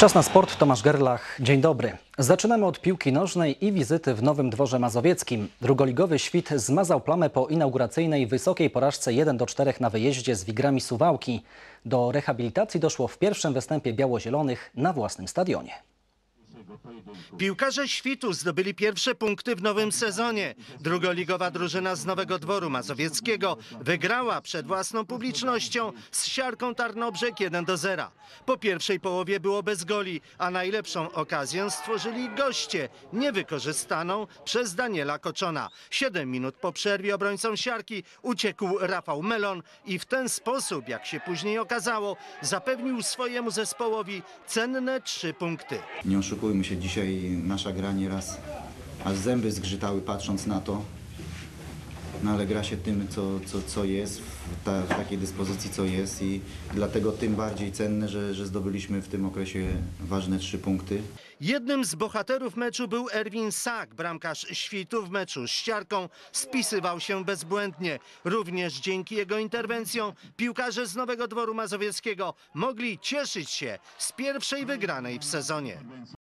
Czas na sport, Tomasz Gerlach, dzień dobry. Zaczynamy od piłki nożnej i wizyty w Nowym Dworze Mazowieckim. Drugoligowy Świt zmazał plamę po inauguracyjnej wysokiej porażce 1-4 na wyjeździe z Wigrami Suwałki. Do rehabilitacji doszło w pierwszym występie biało-zielonych na własnym stadionie. Piłkarze Świtu zdobyli pierwsze punkty w nowym sezonie. Drugoligowa drużyna z Nowego Dworu Mazowieckiego wygrała przed własną publicznością z Siarką Tarnobrzeg 1-0. Po pierwszej połowie było bez goli, a najlepszą okazję stworzyli goście, niewykorzystaną przez Daniela Koczona. 7 minut po przerwie obrońcom Siarki uciekł Rafał Melon i w ten sposób, jak się później okazało, zapewnił swojemu zespołowi cenne 3 punkty. Nie oszukujmy się, dzisiaj nasza gra nieraz aż zęby zgrzytały, patrząc na to, no ale gra się tym, co jest, w takiej dyspozycji, co jest, i dlatego tym bardziej cenne, że zdobyliśmy w tym okresie ważne 3 punkty. Jednym z bohaterów meczu był Erwin Sak, bramkarz Świtu w meczu z Siarką. Spisywał się bezbłędnie. Również dzięki jego interwencjom piłkarze z Nowego Dworu Mazowieckiego mogli cieszyć się z pierwszej wygranej w sezonie.